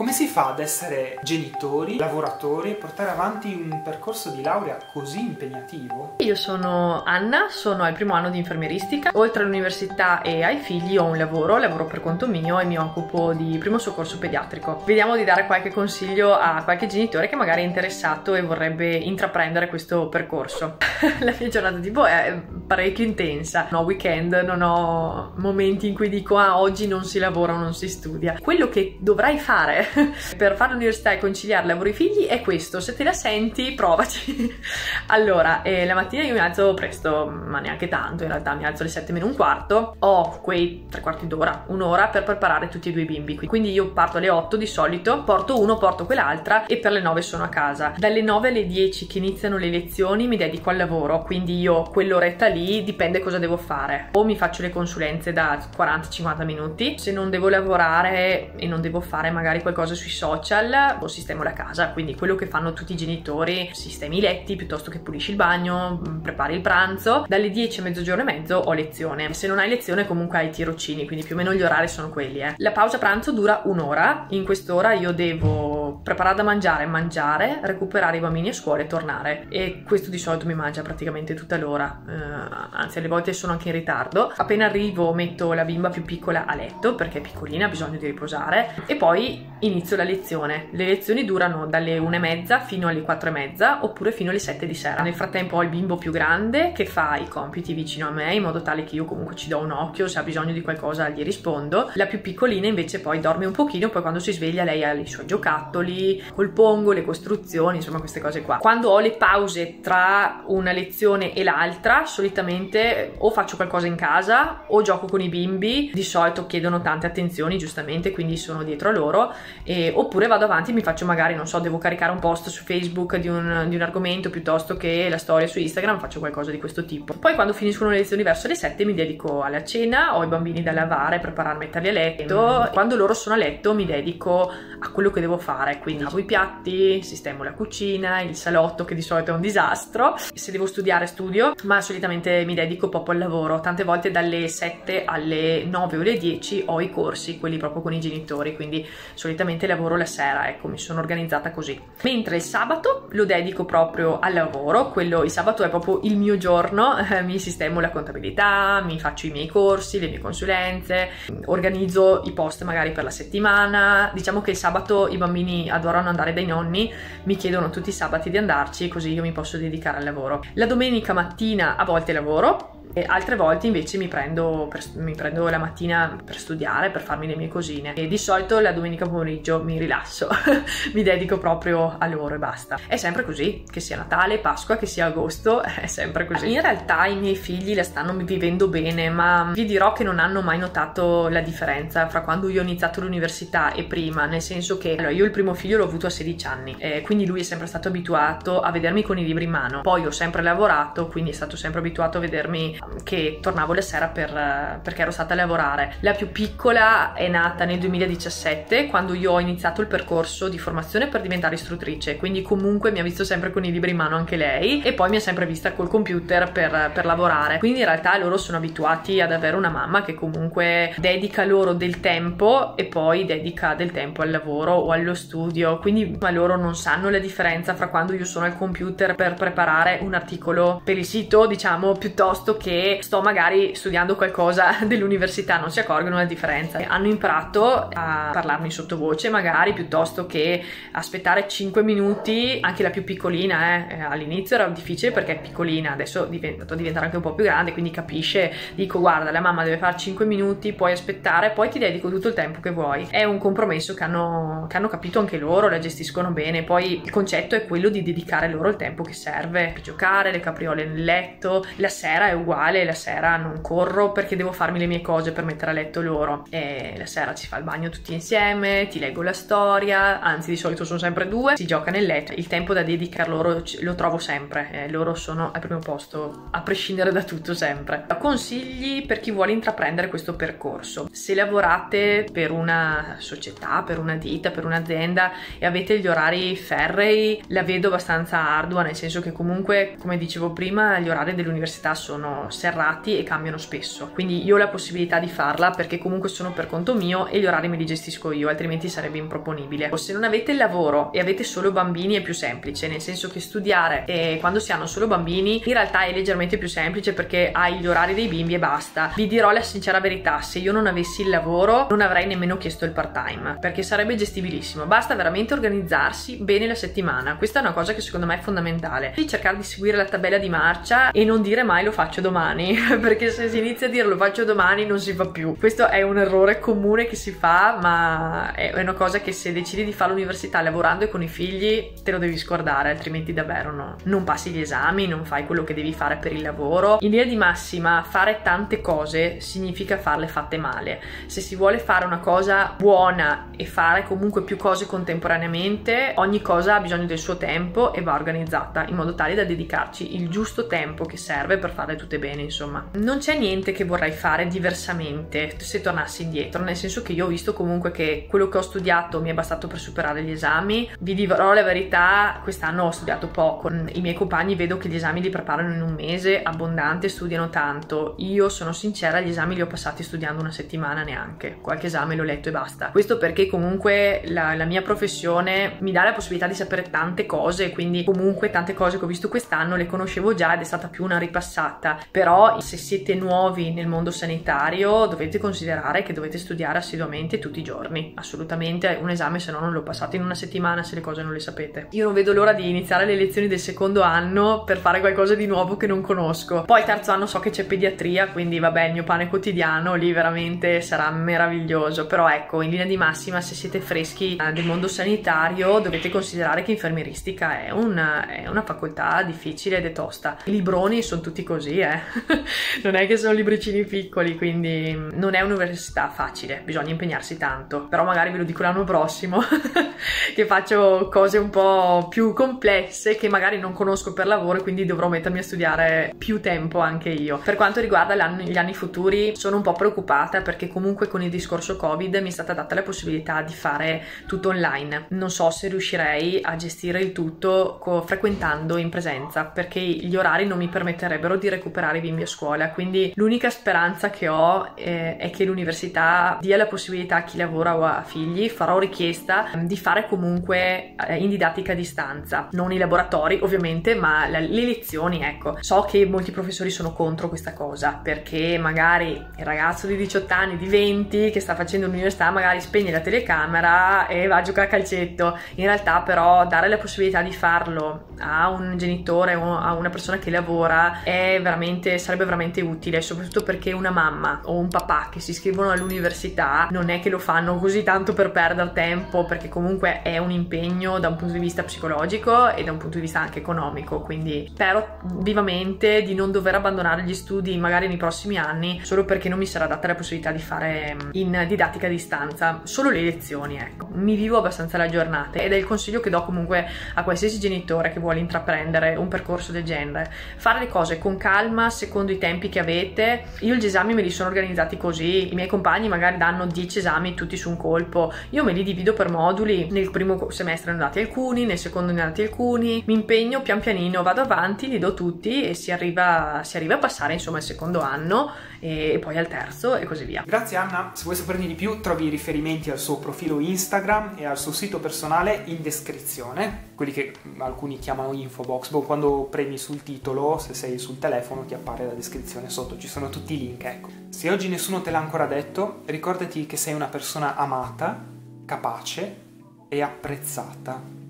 Come si fa ad essere genitori, lavoratori e portare avanti un percorso di laurea così impegnativo? Io sono Anna, sono al primo anno di infermieristica. Oltre all'università e ai figli ho un lavoro, lavoro per conto mio e mi occupo di primo soccorso pediatrico. Vediamo di dare qualche consiglio a qualche genitore che magari è interessato e vorrebbe intraprendere questo percorso. La mia giornata tipo è parecchio intensa. Non ho weekend, non ho momenti in cui dico ah, oggi non si lavora o non si studia. Quello che dovrai fare per fare l'università e conciliare lavoro e figli è questo: se te la senti, provaci. Allora, la mattina io mi alzo presto, ma neanche tanto, in realtà mi alzo alle 7 meno un quarto, ho quei tre quarti d'ora, un'ora per preparare tutti e due i bimbi, quindi io parto alle 8 di solito, porto uno, porto quell'altra e per le 9 sono a casa. Dalle 9 alle 10 che iniziano le lezioni mi dedico al lavoro, quindi io quell'oretta lì dipende cosa devo fare, o mi faccio le consulenze da 40-50 minuti, se non devo lavorare e non devo fare magari qualcosa sui social o sistemo la casa, quindi quello che fanno tutti i genitori: sistemi i letti piuttosto che pulisci il bagno, prepari il pranzo. Dalle 10 a mezzogiorno e mezzo ho lezione, se non hai lezione comunque hai tirocini, quindi più o meno gli orari sono quelli. La pausa pranzo dura un'ora, in quest'ora io devo preparare da mangiare, recuperare i bambini a scuola e tornare, e questo di solito mi mangia praticamente tutta l'ora, anzi alle volte sono anche in ritardo. Appena arrivo metto la bimba più piccola a letto perché è piccolina, ha bisogno di riposare, e poi inizio la lezione. Le lezioni durano dalle 1:30 fino alle 4:30 oppure fino alle 7 di sera. Nel frattempo ho il bimbo più grande che fa i compiti vicino a me, in modo tale che io comunque ci do un occhio, se ha bisogno di qualcosa gli rispondo. La più piccolina invece poi dorme un pochino, poi quando si sveglia lei ha i suoi giocattoli col pongo, le costruzioni, insomma queste cose qua. Quando ho le pause tra una lezione e l'altra solitamente o faccio qualcosa in casa o gioco con i bimbi, di solito chiedono tante attenzioni giustamente, quindi sono dietro a loro. Oppure vado avanti e mi faccio magari, non so, devo caricare un post su Facebook di un argomento piuttosto che la storia su Instagram, faccio qualcosa di questo tipo. Poi quando finiscono le lezioni verso le 7 mi dedico alla cena, ho i bambini da lavare, preparare, metterli a letto. Quando loro sono a letto mi dedico a quello che devo fare, quindi lavo i piatti, sistemo la cucina, il salotto che di solito è un disastro. Se devo studiare studio, ma solitamente mi dedico proprio al lavoro. Tante volte dalle 7 alle 9 o alle 10 ho i corsi, quelli proprio con i genitori, quindi solitamente lavoro la sera, ecco, mi sono organizzata così. Mentre il sabato lo dedico proprio al lavoro, quello, il sabato è proprio il mio giorno, mi sistemo la contabilità, mi faccio i miei corsi, le mie consulenze, organizzo i post magari per la settimana. Diciamo che il sabato i bambini adorano andare dai nonni, mi chiedono tutti i sabati di andarci, così io mi posso dedicare al lavoro. La domenica mattina a volte lavoro, e altre volte invece mi prendo la mattina per studiare, per farmi le mie cosine, e di solito la domenica pomeriggio mi rilasso mi dedico proprio a loro e basta. È sempre così, che sia Natale, Pasqua, che sia agosto, è sempre così. In realtà i miei figli la stanno vivendo bene, ma vi dirò che non hanno mai notato la differenza fra quando io ho iniziato l'università e prima, nel senso che allora, io il primo figlio l'ho avuto a 16 anni, quindi lui è sempre stato abituato a vedermi con i libri in mano. Poi ho sempre lavorato, quindi è stato sempre abituato a vedermi che tornavo la sera perché ero stata a lavorare. La più piccola è nata nel 2017, quando io ho iniziato il percorso di formazione per diventare istruttrice, quindi comunque mi ha visto sempre con i libri in mano anche lei, e poi mi ha sempre vista col computer per lavorare, quindi in realtà loro sono abituati ad avere una mamma che comunque dedica loro del tempo e poi dedica del tempo al lavoro o allo studio, quindi ma loro non sanno la differenza fra quando io sono al computer per preparare un articolo per il sito, diciamo, piuttosto che sto magari studiando qualcosa dell'università. Non si accorgono la differenza, hanno imparato a parlarmi sottovoce magari, piuttosto che aspettare 5 minuti. Anche la più piccolina all'inizio era difficile perché è piccolina, adesso diventare anche un po' più grande, quindi capisce, dico guarda la mamma deve fare 5 minuti, puoi aspettare, poi ti dedico tutto il tempo che vuoi. È un compromesso che hanno capito anche loro, la gestiscono bene. Poi il concetto è quello di dedicare loro il tempo che serve per giocare, le capriole nel letto. La sera è uguale, la sera non corro perché devo farmi le mie cose per mettere a letto loro, e la sera ci fa il bagno tutti insieme, ti leggo la storia, anzi di solito sono sempre due, si gioca nel letto. Il tempo da dedicare loro lo trovo sempre, loro sono al primo posto a prescindere da tutto sempre. Consigli per chi vuole intraprendere questo percorso: se lavorate per una società, per una ditta, per un'azienda e avete gli orari ferrei, la vedo abbastanza ardua, nel senso che comunque, come dicevo prima, gli orari dell'università sono sono serrati e cambiano spesso, quindi io ho la possibilità di farla perché comunque sono per conto mio e gli orari me li gestisco io, altrimenti sarebbe improponibile. O se non avete il lavoro e avete solo bambini è più semplice, nel senso che studiare quando si hanno solo bambini in realtà è leggermente più semplice perché hai gli orari dei bimbi e basta. Vi dirò la sincera verità, se io non avessi il lavoro non avrei nemmeno chiesto il part time perché sarebbe gestibilissimo, basta veramente organizzarsi bene la settimana. Questa è una cosa che secondo me è fondamentale, di cercare di seguire la tabella di marcia e non dire mai lo faccio domani perché se si inizia a dire lo faccio domani non si fa più. Questo è un errore comune che si fa, ma è una cosa che se decidi di fare l'università lavorando e con i figli te lo devi scordare, altrimenti davvero no, non passi gli esami, non fai quello che devi fare per il lavoro. In linea di massima fare tante cose significa farle fatte male. Se si vuole fare una cosa buona e fare comunque più cose contemporaneamente, ogni cosa ha bisogno del suo tempo e va organizzata in modo tale da dedicarci il giusto tempo che serve per farle tutte bene. Insomma, non c'è niente che vorrei fare diversamente se tornassi indietro, nel senso che io ho visto comunque che quello che ho studiato mi è bastato per superare gli esami. Vi dirò la verità, quest'anno ho studiato poco, i miei compagni vedo che gli esami li preparano in un mese abbondante, studiano tanto. Io sono sincera, gli esami li ho passati studiando una settimana neanche, qualche esame l'ho letto e basta. Questo perché comunque la mia professione mi dà la possibilità di sapere tante cose, quindi comunque tante cose che ho visto quest'anno le conoscevo già ed è stata più una ripassata. Però se siete nuovi nel mondo sanitario dovete considerare che dovete studiare assiduamente tutti i giorni, assolutamente. Un esame se no non lo passate in una settimana se le cose non le sapete. Io non vedo l'ora di iniziare le lezioni del secondo anno per fare qualcosa di nuovo che non conosco. Poi terzo anno so che c'è pediatria, quindi vabbè, il mio pane quotidiano lì veramente sarà meraviglioso. Però ecco, in linea di massima se siete freschi del mondo sanitario dovete considerare che infermieristica è una facoltà difficile ed è tosta. I libroni sono tutti così non è che sono libricini piccoli, quindi non è un'università facile, bisogna impegnarsi tanto. Però magari ve lo dico l'anno prossimo che faccio cose un po' più complesse che magari non conosco per lavoro e quindi dovrò mettermi a studiare più tempo anche io. Per quanto riguarda gli anni futuri sono un po' preoccupata perché comunque con il discorso Covid mi è stata data la possibilità di fare tutto online. Non so se riuscirei a gestire il tutto frequentando in presenza perché gli orari non mi permetterebbero di recuperare i bimbi a scuola, quindi l'unica speranza che ho è che l'università dia la possibilità a chi lavora o ha figli, farò richiesta di fare comunque in didattica a distanza, non i laboratori ovviamente ma le lezioni. Ecco, so che molti professori sono contro questa cosa perché magari il ragazzo di 18 anni, di 20 che sta facendo l'università magari spegne la telecamera e va a giocare a calcetto. In realtà però dare la possibilità di farlo a un genitore o a una persona che lavora sarebbe veramente utile, soprattutto perché una mamma o un papà che si iscrivono all'università non è che lo fanno così tanto per perdere tempo, perché comunque è un impegno da un punto di vista psicologico e da un punto di vista anche economico. Quindi spero vivamente di non dover abbandonare gli studi magari nei prossimi anni solo perché non mi sarà data la possibilità di fare in didattica a distanza solo le lezioni. Ecco, mi vivo abbastanza la giornata ed è il consiglio che do comunque a qualsiasi genitore che vuole intraprendere un percorso del genere: fare le cose con calma secondo i tempi che avete. Io gli esami me li sono organizzati così, i miei compagni magari danno 10 esami tutti su un colpo, io me li divido per moduli, nel primo semestre ne ho dati alcuni, nel secondo ne ho dati alcuni, mi impegno, pian pianino vado avanti, li do tutti e si arriva a passare insomma il secondo anno e poi al terzo e così via. Grazie Anna, se vuoi saperne di più trovi i riferimenti al suo profilo Instagram e al suo sito personale in descrizione, quelli che alcuni chiamano infobox, quando premi sul titolo, se sei sul telefono ti appare la descrizione sotto, ci sono tutti i link. Ecco, se oggi nessuno te l'ha ancora detto, ricordati che sei una persona amata, capace e apprezzata.